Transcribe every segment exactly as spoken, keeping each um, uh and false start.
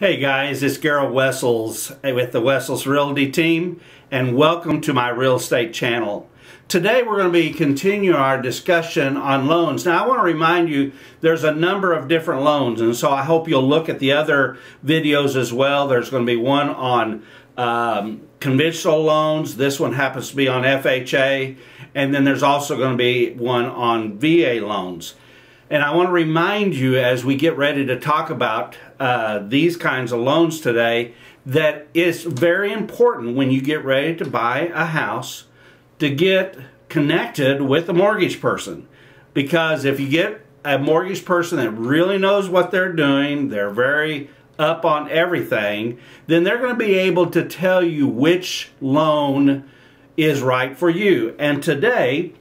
Hey guys, it's Gerald Wessels with the Wessels Realty Team, and welcome to my real estate channel. Today we're going to be continuing our discussion on loans. Now I want to remind you there's a number of different loans, and so I hope you'll look at the other videos as well. There's going to be one on um, conventional loans. This one happens to be on F H A, and then there's also going to be one on V A loans. And I want to remind you, as we get ready to talk about uh, these kinds of loans today, that it's very important when you get ready to buy a house to get connected with a mortgage person. Because if you get a mortgage person that really knows what they're doing, they're very up on everything, then they're going to be able to tell you which loan is right for you. And today,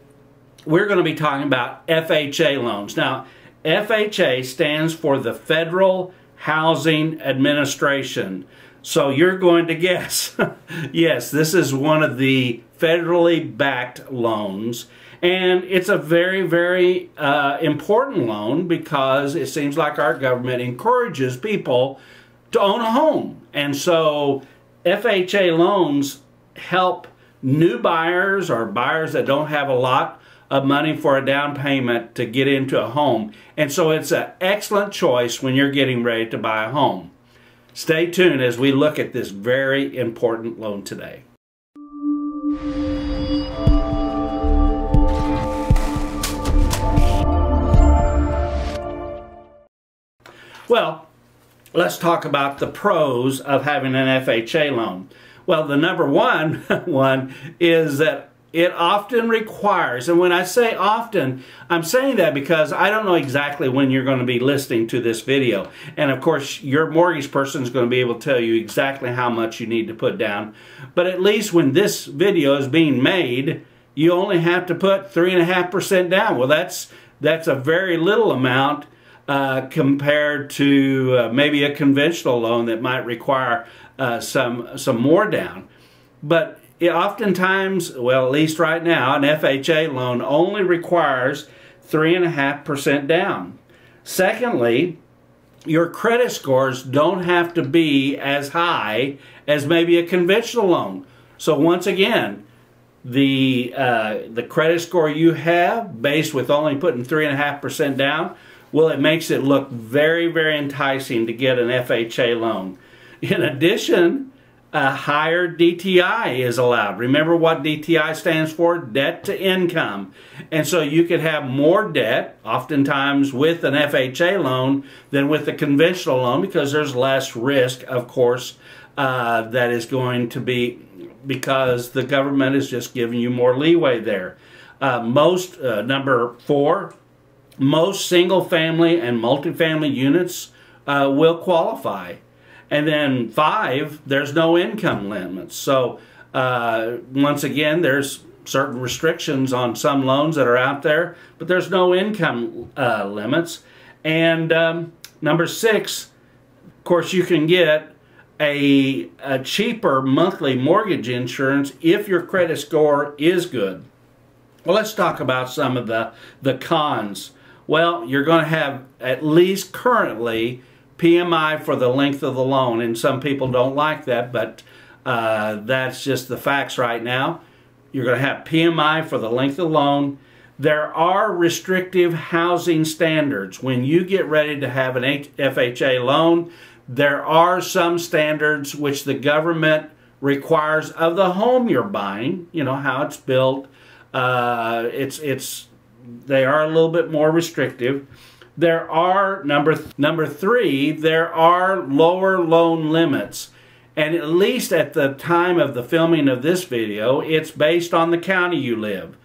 we're going to be talking about F H A loans. Now, F H A stands for the Federal Housing Administration. So you're going to guess. Yes, this is one of the federally backed loans. And it's a very, very uh, important loan because it seems like our government encourages people to own a home. And so F H A loans help new buyers or buyers that don't have a lot of money for a down payment to get into a home. And so it's an excellent choice when you're getting ready to buy a home. Stay tuned as we look at this very important loan today. Well, let's talk about the pros of having an F H A loan. Well, the number one one is that it often requires, and when I say often, I'm saying that because I don't know exactly when you're going to be listening to this video. And of course, your mortgage person is going to be able to tell you exactly how much you need to put down. But at least when this video is being made, you only have to put three point five percent down. Well, that's, that's a very little amount uh, compared to uh, maybe a conventional loan that might require uh, some, some more down. But it oftentimes, well, at least right now, an F H A loan only requires three point five percent down. Secondly, your credit scores don't have to be as high as maybe a conventional loan. So once again, the, uh, the credit score you have, based with only putting three point five percent down, well, it makes it look very, very enticing to get an F H A loan. In addition, a higher D T I is allowed. Remember what D T I stands for? Debt to income. And so you could have more debt, oftentimes with an F H A loan, than with a conventional loan because there's less risk, of course, uh, that is going to be because the government is just giving you more leeway there. Uh, most, uh, number four, most single-family and multifamily units uh, will qualify. And then five, there's no income limits. So uh, once again, there's certain restrictions on some loans that are out there, but there's no income uh, limits. And um, number six, of course, you can get a, a cheaper monthly mortgage insurance if your credit score is good. Well, let's talk about some of the, the cons. Well, you're going to have, at least currently, P M I for the length of the loan, and some people don't like that, but uh, that's just the facts right now. You're going to have P M I for the length of the loan. There are restrictive housing standards. When you get ready to have an F H A loan, there are some standards which the government requires of the home you're buying, you know, how it's built. Uh, it's, it's, they are a little bit more restrictive. There are, number, th number three, there are lower loan limits. And at least at the time of the filming of this video, it's based on the county you live.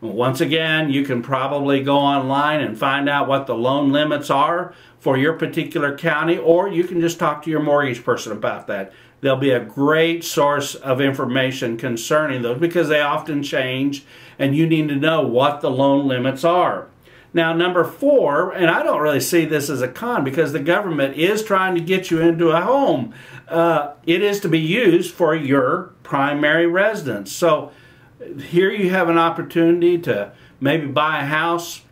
Once again, you can probably go online and find out what the loan limits are for your particular county, or you can just talk to your mortgage person about that. They'll be a great source of information concerning those because they often change, and you need to know what the loan limits are. Now, number four, and I don't really see this as a con because the government is trying to get you into a home. Uh, it is to be used for your primary residence. So here you have an opportunity to maybe buy a house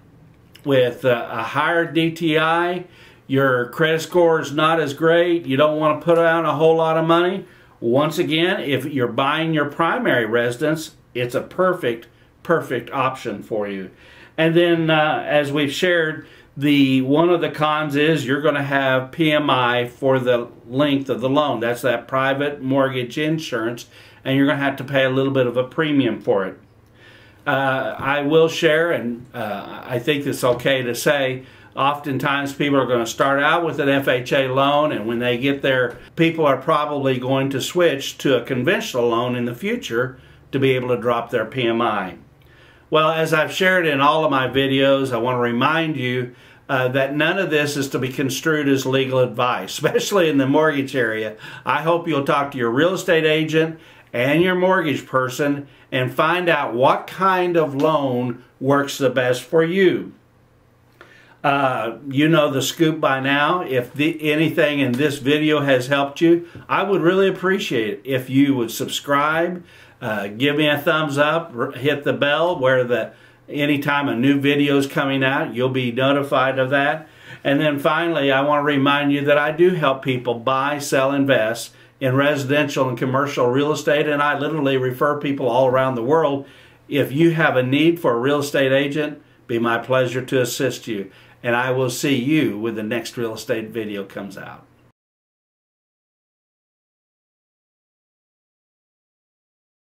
with a, a higher D T I. your credit score is not as great, you don't want to put out a whole lot of money, once again, if you're buying your primary residence, it's a perfect, perfect option for you. And then, uh, as we've shared, the one of the cons is you're going to have P M I for the length of the loan. That's that private mortgage insurance, and you're going to have to pay a little bit of a premium for it. Uh, I will share, and uh, I think it's okay to say, oftentimes people are going to start out with an F H A loan, and when they get there, people are probably going to switch to a conventional loan in the future to be able to drop their P M I. Well, as I've shared in all of my videos, I want to remind you uh, that none of this is to be construed as legal advice, especially in the mortgage area. I hope you'll talk to your real estate agent and your mortgage person and find out what kind of loan works the best for you. Uh, you know the scoop by now. If the, anything in this video has helped you, I would really appreciate it if you would subscribe, uh, give me a thumbs up, hit the bell where the anytime a new video is coming out, you'll be notified of that. And then finally, I want to remind you that I do help people buy, sell, invest in residential and commercial real estate, and I literally refer people all around the world. If you have a need for a real estate agent, be my pleasure to assist you. And I will see you when the next real estate video comes out.